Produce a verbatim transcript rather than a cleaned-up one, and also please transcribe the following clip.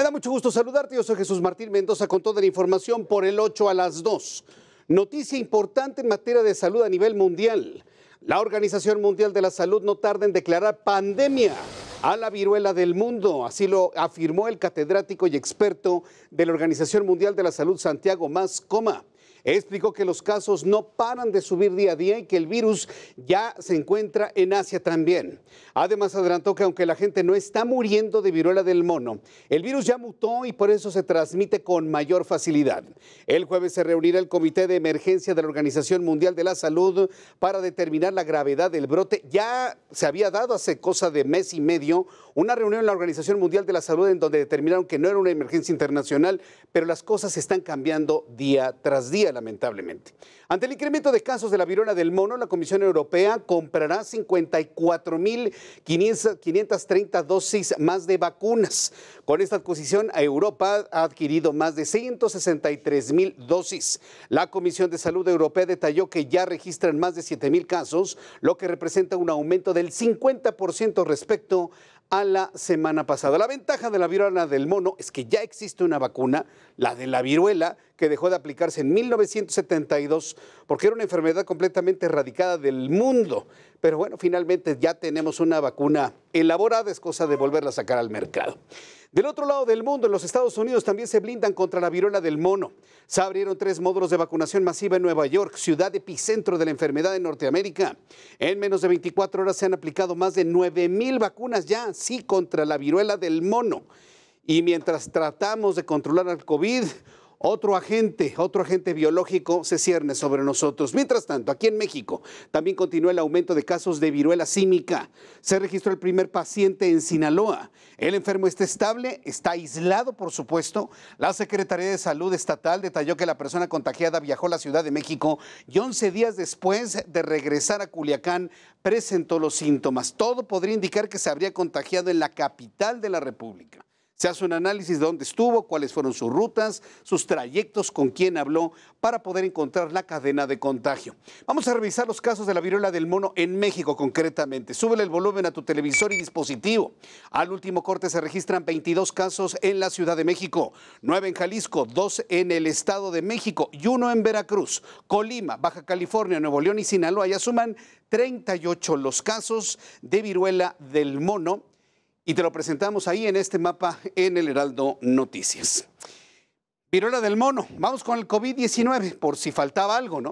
Me da mucho gusto saludarte, yo soy Jesús Martín Mendoza con toda la información por el ocho a las dos. Noticia importante en materia de salud a nivel mundial. La Organización Mundial de la Salud no tarda en declarar pandemia a la viruela del mundo, así lo afirmó el catedrático y experto de la Organización Mundial de la Salud, Santiago Mascoma. Explicó que los casos no paran de subir día a día y que el virus ya se encuentra en Asia también. Además, adelantó que aunque la gente no está muriendo de viruela del mono, el virus ya mutó y por eso se transmite con mayor facilidad. El jueves se reunirá el Comité de Emergencia de la Organización Mundial de la Salud para determinar la gravedad del brote. Ya se había dado hace cosa de mes y medio una reunión en la Organización Mundial de la Salud en donde determinaron que no era una emergencia internacional, pero las cosas están cambiando día tras día, lamentablemente. Ante el incremento de casos de la viruela del mono, la Comisión Europea comprará cincuenta y cuatro mil quinientas treinta dosis más de vacunas. Con esta adquisición, Europa ha adquirido más de ciento sesenta y tres mil dosis. La Comisión de Salud Europea detalló que ya registran más de siete mil casos, lo que representa un aumento del cincuenta por ciento respecto a la semana pasada. La ventaja de la viruela del mono es que ya existe una vacuna, la de la viruela, que dejó de aplicarse en mil novecientos setenta y dos porque era una enfermedad completamente erradicada del mundo. Pero bueno, finalmente ya tenemos una vacuna elaborada, es cosa de volverla a sacar al mercado. Del otro lado del mundo, en los Estados Unidos también se blindan contra la viruela del mono. Se abrieron tres módulos de vacunación masiva en Nueva York, ciudad epicentro de la enfermedad en Norteamérica. En menos de veinticuatro horas se han aplicado más de nueve mil vacunas ya, sí, contra la viruela del mono. Y mientras tratamos de controlar al COVID, otro agente, otro agente biológico se cierne sobre nosotros. Mientras tanto, aquí en México también continúa el aumento de casos de viruela símica. Se registró el primer paciente en Sinaloa. El enfermo está estable, está aislado, por supuesto. La Secretaría de Salud Estatal detalló que la persona contagiada viajó a la Ciudad de México y once días después de regresar a Culiacán presentó los síntomas. Todo podría indicar que se habría contagiado en la capital de la República. Se hace un análisis de dónde estuvo, cuáles fueron sus rutas, sus trayectos, con quién habló, para poder encontrar la cadena de contagio. Vamos a revisar los casos de la viruela del mono en México concretamente. Súbele el volumen a tu televisor y dispositivo. Al último corte se registran veintidós casos en la Ciudad de México, nueve en Jalisco, dos en el Estado de México y uno en Veracruz, Colima, Baja California, Nuevo León y Sinaloa. Ya suman treinta y ocho los casos de viruela del mono. Y te lo presentamos ahí en este mapa en El Heraldo Noticias. Viruela del mono, vamos con el COVID diecinueve, por si faltaba algo, ¿no?